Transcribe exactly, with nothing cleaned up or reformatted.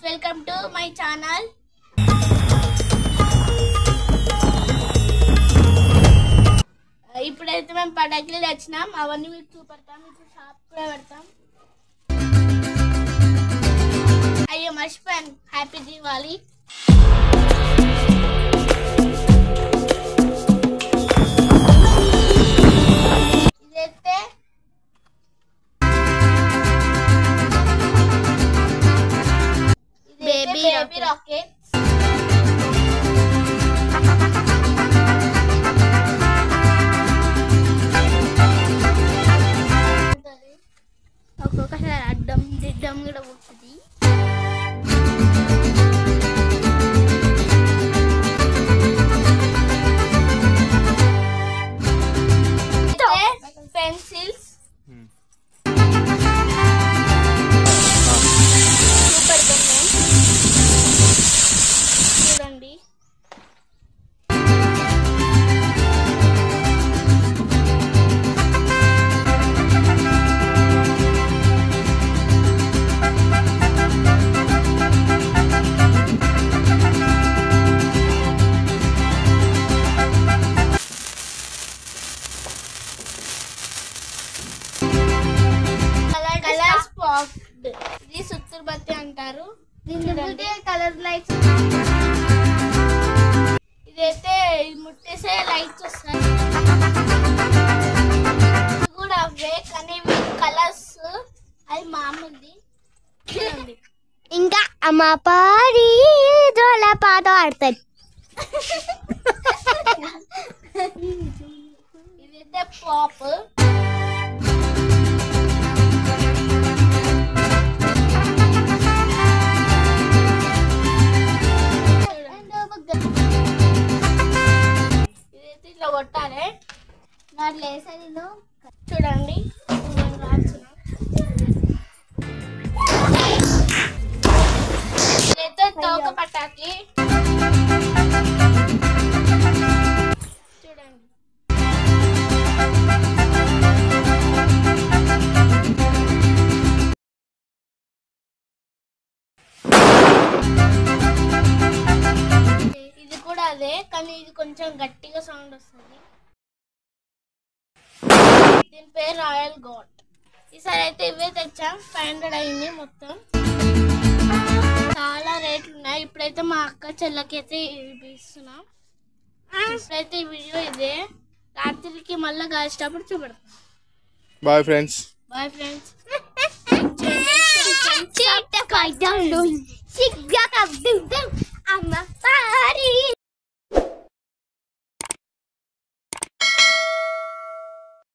viewers, welcome to my channel. इपड़े मैं पटाखी लचना अवी चूपड़ता षापड़ता अयो मर्चिपो हैप्पी दिवाली. बेबी रॉकेट सुत्तुर्बत्ति अंटारू कलर लाइट्स इदैते मुट्टेसे लाइट्स वस्तायि कलर्स अदि मा अम्मदी इंका अम्मा पारी जोला पाट आडुतदि इदैते पॉप చూడండి తోక పటాకి చూడండి ఇది కూడా అదే కానీ ఇది కొంచెం గట్టిగా సౌండ్ వస్తుంది. दिन पे रॉयल गोट इस इवे तचा फाइव हंड्रेड अभी मोतम चाल रेटलना इपड़े मैं अक्ल के इपड़े वीडियो इदे रात्रि की मल्ल कल चूपड़ा. Bye friends. Bye friends.